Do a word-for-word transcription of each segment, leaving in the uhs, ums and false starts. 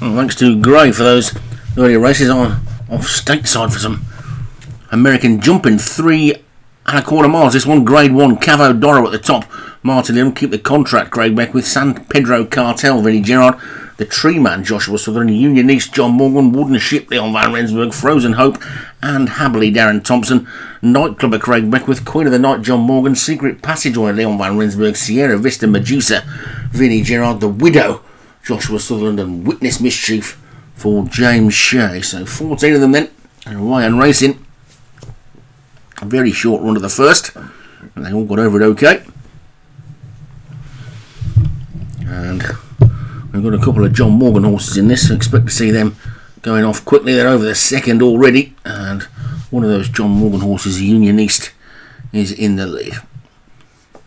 Well, thanks to Gray for those earlier races. I'm off stateside for some American jumping. Three and a quarter miles. This one, Grade one, Cavo Doro at the top. Marty Lim, Keep the Contract, Craig Beckwith, San Pedro Cartel, Vinnie Gerard, The Tree Man, Joshua Southern, Union East, John Morgan, Wooden Ship, Leon Van Rensburg, Frozen Hope, and Happily, Darren Thompson. Nightclubber, Craig Beckwith, Queen of the Night, John Morgan, Secret Passageway, Leon Van Rensburg, Sierra Vista Medusa, Vinnie Gerard, The Widow, Joshua Sutherland, and Witness Mischief for James Shea. So fourteen of them then, and away and racing. A very short run to the first, and they all got over it okay. And we've got a couple of John Morgan horses in this, so expect to see them going off quickly. They're over the second already, and one of those John Morgan horses, Union East, is in the lead.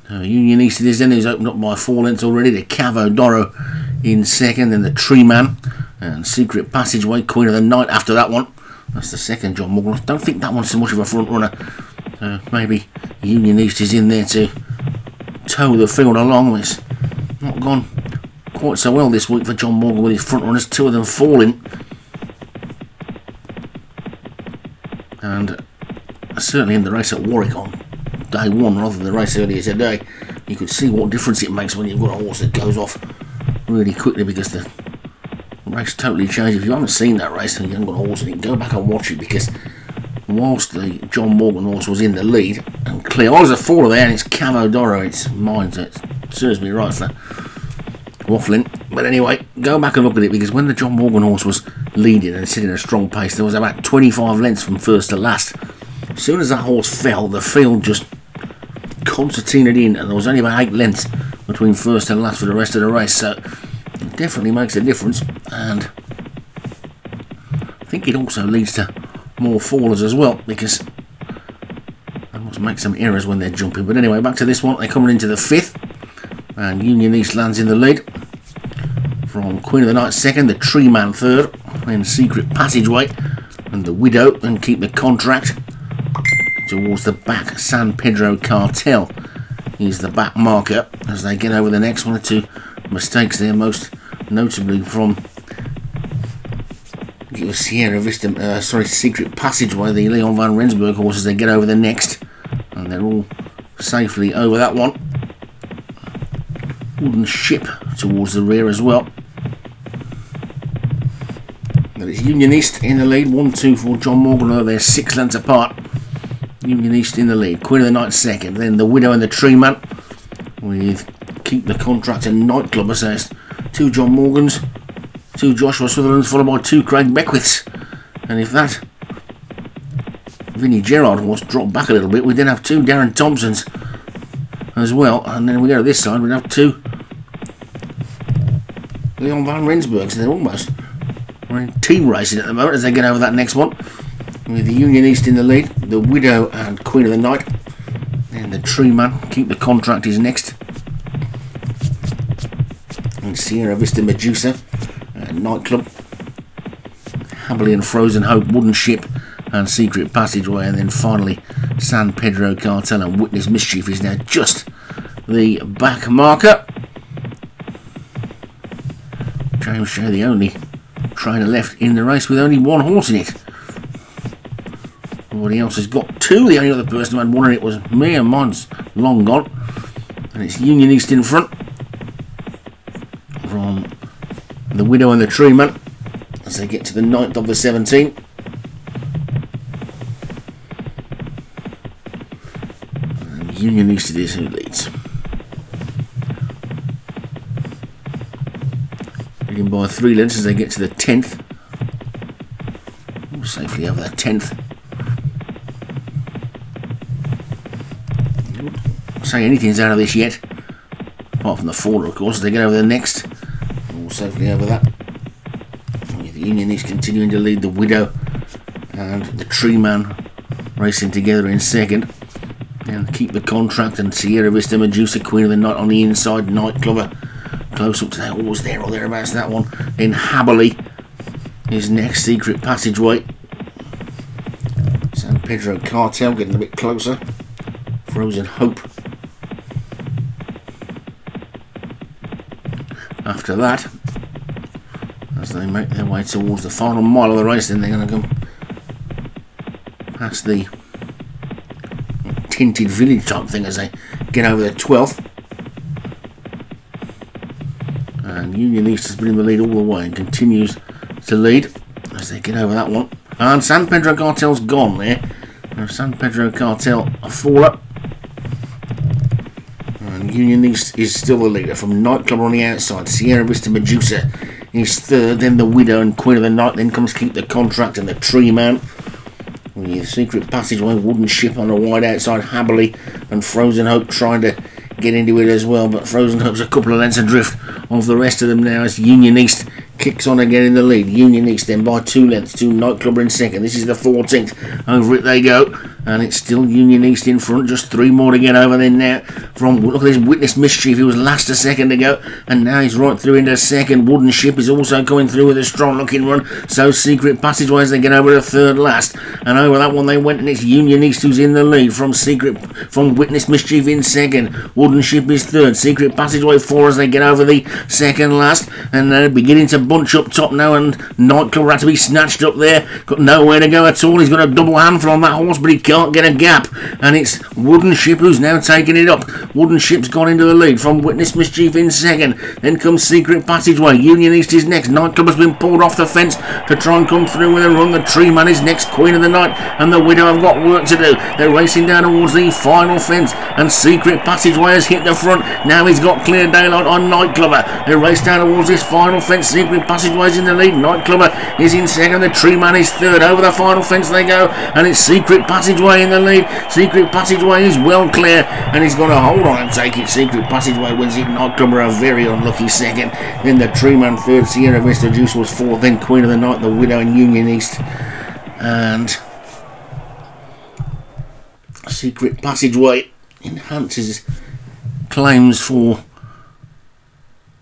So Union East it is then, who's opened up by four lengths already, the Cavo Doro in second, then the Tree Man, and Secret Passageway, Queen of the Night after that one. That's the second John Morgan. I don't think that one's so much of a front runner. So maybe Union East is in there to tow the field along. It's not gone quite so well this week for John Morgan with his front runners, two of them falling. And certainly in the race at Warwick on day one rather than the race earlier today, you could see what difference it makes when you've got a horse that goes off really quickly, because the race totally changed. If you haven't seen that race and you haven't got a horse in it, go back and watch it, because whilst the John Morgan horse was in the lead and clear, oh, there's a faller there, and it's Cavo Doro, it's mine, so it serves me right for waffling. But anyway, go back and look at it, because when the John Morgan horse was leading and sitting at a strong pace, there was about twenty-five lengths from first to last. As soon as that horse fell, the field just concertinaed in, and there was only about eight lengths between first and last for the rest of the race. So it definitely makes a difference, and I think it also leads to more fallers as well, because they must make some errors when they're jumping. But anyway, back to this one. They're coming into the fifth, and Union East lands in the lead from Queen of the Night second, the Tree Man third, then Secret Passageway and the Widow, and Keep the Contract towards the back. San Pedro Cartel is the back marker as they get over the next one or two mistakes there, most notably from it was Sierra Vista, uh, sorry, Secret Passageway, the Leon Van Rensburg horses. They get over the next, and they're all safely over that one. Wooden Ship towards the rear as well. But it's Union East in the lead, one, two, four, John Morgan, though they're six lengths apart. Union East in the lead, Queen of the Night second, then the Widow and the Tree Man with Keep the Contract and Nightclubber. So it's two John Morgans, two Joshua Sutherlands, followed by two Craig Beckwiths. And if that Vinnie Gerard horse dropped back a little bit, we'd then have two Darren Thompsons as well. And then we go to this side, we'd have two Leon Van Rensburg. So they're almost we're in team racing at the moment as they get over that next one. With the Union East in the lead, the Widow and Queen of the Night. Then the Tree Man, Keep the Contract is next. And Sierra Vista Medusa, uh, Nightclub, Happily and Frozen Hope, Wooden Ship and Secret Passageway, and then finally San Pedro Cartel and Witness Mischief is now just the back marker. James Shea, the only trainer left in the race with only one horse in it. Everybody else has got two. The only other person who had one in it was me, and mine's long gone. And it's Union East in front from the Widow and the Tree Man as they get to the ninth of the seventeenth. And Union East it is who leads, leading by three lengths as they get to the tenth. We'll safely over that tenth. I'll say anything's out of this yet, apart from the faller, of course. As they get over the next, all safely over that. With the Union East continuing to lead, the Widow and the Tree Man racing together in second. And Keep the Contract and Sierra Vista Medusa, Queen of the Night on the inside, Nightclubber close up to that, always there or thereabouts to that one. Then Happily is next, Secret Passageway, San Pedro Cartel getting a bit closer, Frozen Hope after that. As they make their way towards the final mile of the race, then they're going to go past the tinted village type thing as they get over the twelfth. And Union East has been in the lead all the way and continues to lead as they get over that one. And San Pedro Cartel's gone there. Now San Pedro Cartel a faller. And Union East is still the leader from Nightclubber on the outside. Sierra Vista Medusa is third, then the Widow and Queen of the Night. Then comes Keep the Contract and the Tree Man. With Secret Passageway, Wooden Ship on the wide outside, Haberly and Frozen Hope trying to get into it as well. But Frozen Hope's a couple of lengths adrift of the rest of them now as Union East kicks on again in the lead. Union East then by two lengths to Nightclubber in second. This is the fourteenth. Over it they go. And it's still Union East in front. Just three more to get over then now. From, look at this, Witness Mischief. He was last a second ago. And now he's right through into second. Wooden Ship is also coming through with a strong looking run. So Secret Passageways, they get over to third last. And over that one they went, and it's Union East who's in the lead. From Secret, from Witness Mischief in second. Wooden Ship is third. Secret Passageway four as they get over the second last. And they're beginning to bunch up top now, and Nightclubber had to be snatched up there. Got nowhere to go at all. He's got a double handful on that horse, but he can't get a gap. And it's Wooden Ship who's now taking it up. Wooden Ship's gone into the lead from Witness Mischief in second. Then comes Secret Passageway. Union East is next. Nightclubber's been pulled off the fence to try and come through with a run. The Tree Man is next. Queen of the Night and the Widow have got work to do. They're racing down towards the final fence, and Secret Passageway has hit the front. Now he's got clear daylight on Nightclubber. They race down towards this final fence. Secret Passageways in the lead. Nightclubber is in second. The Tree Man is third. Over the final fence they go, and it's Secret Passageway in the lead. Secret Passageway is well clear, and he's got a hold on and take it. Secret Passageway wins it. Nightclubber a very unlucky second. Then the Tree Man third. Sierra Vista Juice was fourth. Then Queen of the Night, the Widow, and Union East. And Secret Passageway enhances claims for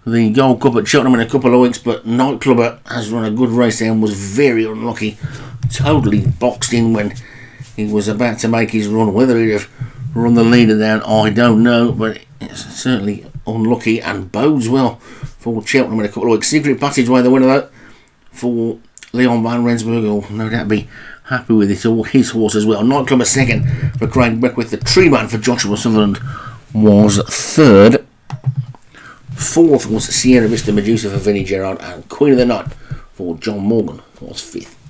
the Gold Cup at Cheltenham in a couple of weeks, but Nightclubber has run a good race there and was very unlucky. Totally boxed in when he was about to make his run. Whether he'd have run the leader down, I don't know, but it's certainly unlucky and bodes well for Cheltenham in a couple of weeks. Secret Passageway, the winner though, for Leon Van Rensburg, will no doubt be happy with it, or his horse as well. Nightclubber second for Craig Beckwith. The Tree Man for Joshua Sutherland was third. Fourth was Sierra Vista Medusa for Vinnie Gerard, and Queen of the Night for John Morgan was fifth.